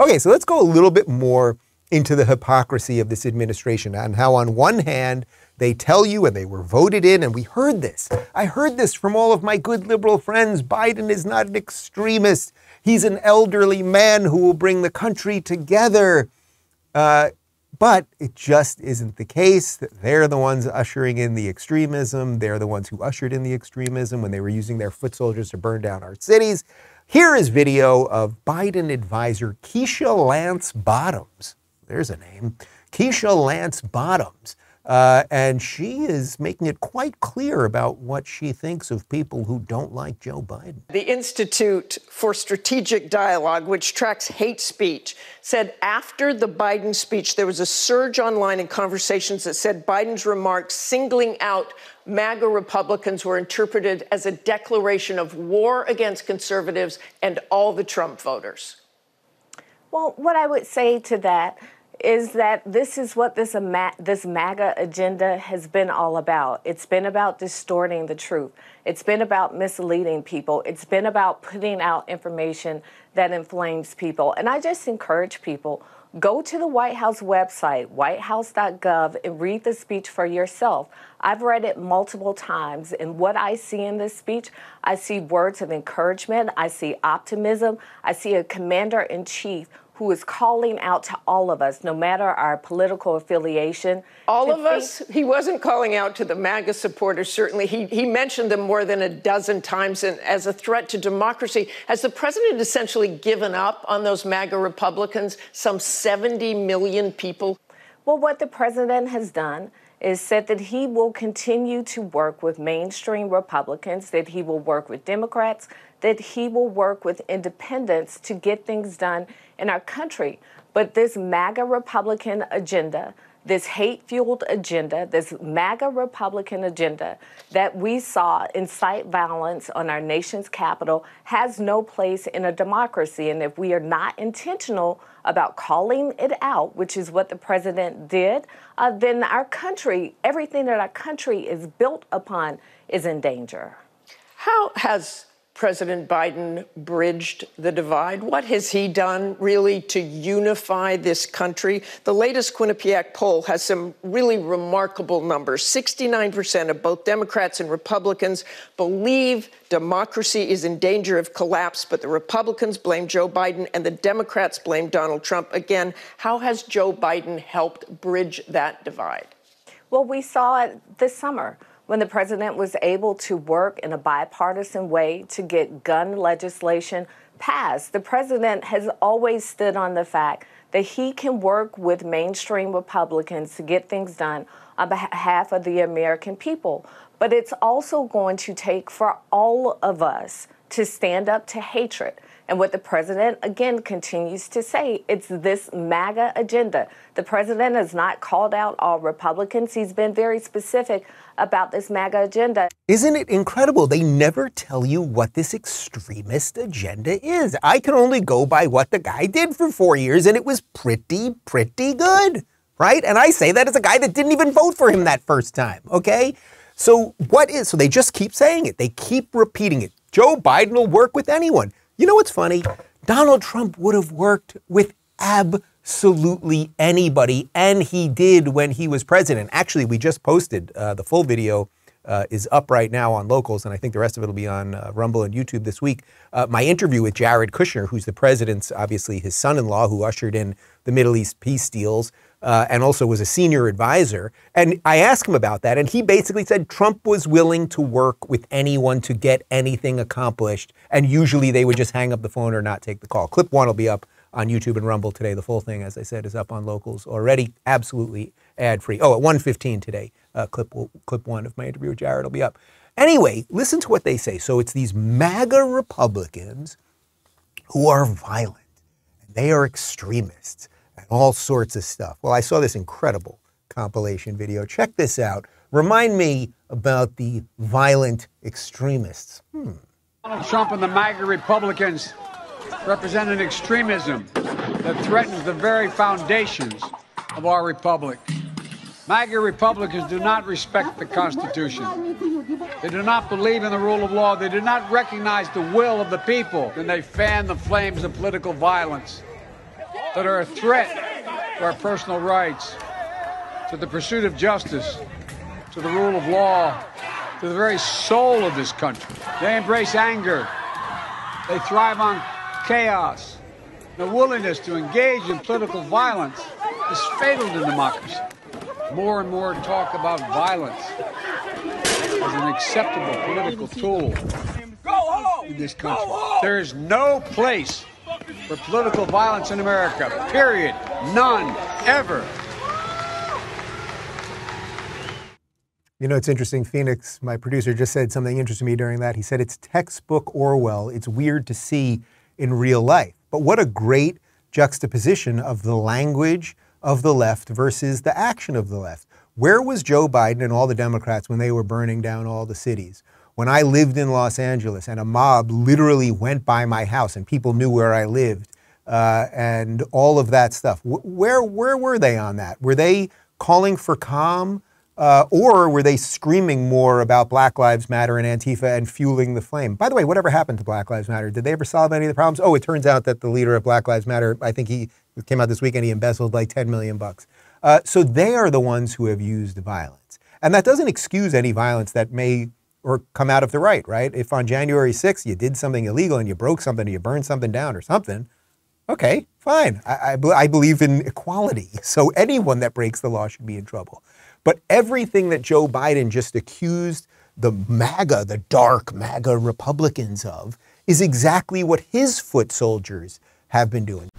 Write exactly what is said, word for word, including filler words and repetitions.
Okay, so let's go a little bit more into the hypocrisy of this administration and how on one hand they tell you, and they were voted in, and we heard this. I heard this from all of my good liberal friends. Biden is not an extremist. He's an elderly man who will bring the country together. Uh, but it just isn't the case. They're the ones ushering in the extremism. They're the ones who ushered in the extremism when they were using their foot soldiers to burn down our cities. Here is video of Biden advisor Keisha Lance Bottoms. There's a name. Keisha Lance Bottoms. Uh, and she is making it quite clear about what she thinks of people who don't like Joe Biden. The Institute for Strategic Dialogue, which tracks hate speech, said after the Biden speech, there was a surge online in conversations that said Biden's remarks singling out MAGA Republicans were interpreted as a declaration of war against conservatives and all the Trump voters. Well, what I would say to that is that this is what this this MAGA agenda has been all about. It's been about distorting the truth. It's been about misleading people. It's been about putting out information that inflames people. And I just encourage people, go to the White House website, white house dot gov, and read the speech for yourself. I've read it multiple times, and what I see in this speech, I see words of encouragement, I see optimism, I see a commander-in-chief who is calling out to all of us, no matter our political affiliation. All of us? He wasn't calling out to the MAGA supporters, certainly. He, he mentioned them more than a dozen times and as a threat to democracy. Has the president essentially given up on those MAGA Republicans, some seventy million people? Well, what the president has done is said that he will continue to work with mainstream Republicans, that he will work with Democrats, that he will work with independents to get things done in our country. But this MAGA Republican agenda, this hate-fueled agenda, this MAGA Republican agenda that we saw incite violence on our nation's capital has no place in a democracy. And if we are not intentional about calling it out, which is what the president did, uh, then our country, everything that our country is built upon, is in danger. How has President Biden bridged the divide? What has he done, really, to unify this country? The latest Quinnipiac poll has some really remarkable numbers. sixty-nine percent of both Democrats and Republicans believe democracy is in danger of collapse, but the Republicans blame Joe Biden and the Democrats blame Donald Trump. Again, how has Joe Biden helped bridge that divide? Well, we saw it this summer, when the president was able to work in a bipartisan way to get gun legislation passed. The president has always stood on the fact that he can work with mainstream Republicans to get things done on behalf of the American people. But it's also going to take for all of us to stand up to hatred. And what the president, again, continues to say, it's this MAGA agenda. The president has not called out all Republicans. He's been very specific about this MAGA agenda. Isn't it incredible? They never tell you what this extremist agenda is. I can only go by what the guy did for four years, and it was pretty, pretty good, right? And I say that as a guy that didn't even vote for him that first time, okay? So what is, so they just keep saying it. They keep repeating it. Joe Biden will work with anyone. You know what's funny? Donald Trump would have worked with absolutely anybody, and he did when he was president. Actually, we just posted uh, the full video uh, is up right now on Locals, and I think the rest of it will be on uh, Rumble and YouTube this week. Uh, my interview with Jared Kushner, who's the president's, obviously his son-in-law, who ushered in the Middle East peace deals, uh, and also was a senior advisor. And I asked him about that, and he basically said Trump was willing to work with anyone to get anything accomplished, and usually they would just hang up the phone or not take the call. Clip one will be up on YouTube and Rumble today. The full thing, as I said, is up on Locals already, absolutely ad-free. Oh, at one fifteen today, uh, clip, clip one of my interview with Jared will be up. Anyway, listen to what they say. So it's these MAGA Republicans who are violent. They are extremists. And all sorts of stuff. Well, I saw this incredible compilation video. Check this out. Remind me about the violent extremists. Hmm. Donald Trump and the MAGA Republicans represent an extremism that threatens the very foundations of our republic. MAGA Republicans do not respect the Constitution. They do not believe in the rule of law. They do not recognize the will of the people. And they fan the flames of political violence. that are a threat to our personal rights, to the pursuit of justice, to the rule of law, to the very soul of this country. They embrace anger. They thrive on chaos. The willingness to engage in political violence is fatal to democracy. More and more talk about violence as an acceptable political tool in this country. There is no place for political violence in America, period. None, ever. You know, it's interesting. Phoenix, my producer, just said something interesting to me during that. He said, it's textbook Orwell. It's weird to see in real life. But what a great juxtaposition of the language of the left versus the action of the left. Where was Joe Biden and all the Democrats when they were burning down all the cities? When I lived in Los Angeles and a mob literally went by my house and people knew where I lived uh, and all of that stuff. Where, where were they on that? Were they calling for calm? Uh, or were they screaming more about Black Lives Matter and Antifa and fueling the flame? By the way, whatever happened to Black Lives Matter? Did they ever solve any of the problems? Oh, it turns out that the leader of Black Lives Matter, I think he came out this weekend, he embezzled like ten million bucks. Uh, so they are the ones who have used violence. And that doesn't excuse any violence that may or come out of the right, right? If on January sixth you did something illegal and you broke something or you burned something down or something, okay, fine. I, I, I believe in equality. So anyone that breaks the law should be in trouble. But everything that Joe Biden just accused the MAGA, the dark MAGA Republicans of, is exactly what his foot soldiers have been doing.